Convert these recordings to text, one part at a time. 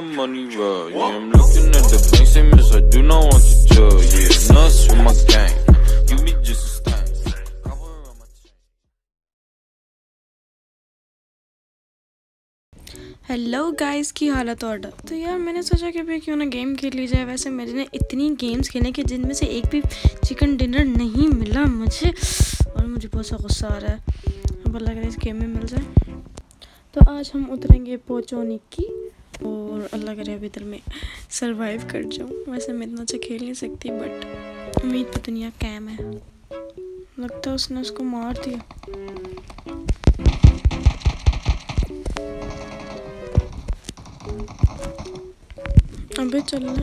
my money roll, yeah. I'm looking at the bank, same as I do not want to tell, yeah. Nuts with my gang, you be just a stain. Hello guys की हालत और डर। तो यार मैंने सोचा कि भाई क्यों ना गेम खेल ली जाए। वैसे मैंने इतनी गेम्स खेले कि जिनमें से एक भी चिकन डिनर नहीं मिला मुझे, और मुझे बहुत सा गुस्सा आ रहा है। अब अल्लाह करे इस गेम में मिल जाए। तो आज हम उतरेंगे पोचोनिकी, और अल्लाह करे अभी तक मैं सर्वाइव कर जाऊँ। वैसे मैं इतना अच्छा खेल नहीं सकती, बट उम्मीद तो दुनिया कैम है। लगता है उसने उसको मार दिया। अबे चल ले।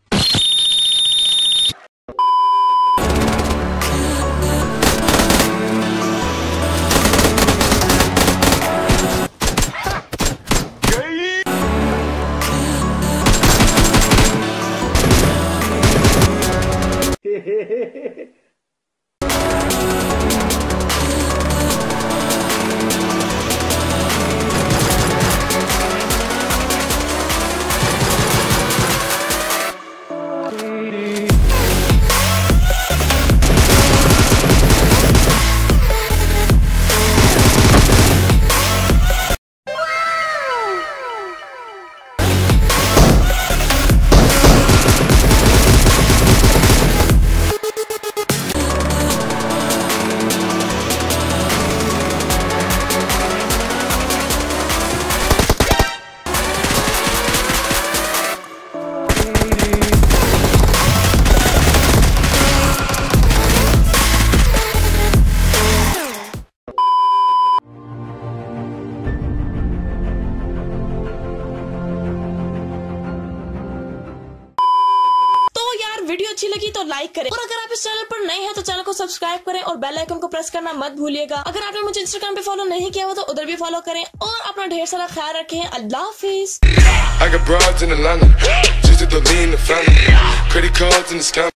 वीडियो अच्छी लगी तो लाइक करें, और अगर आप इस चैनल पर नए हैं तो चैनल को सब्सक्राइब करें और बेल आइकन को प्रेस करना मत भूलिएगा। अगर आपने मुझे इंस्टाग्राम पे फॉलो नहीं किया हो तो उधर भी फॉलो करें, और अपना ढेर सारा ख्याल रखें। अल्लाह हाफिज।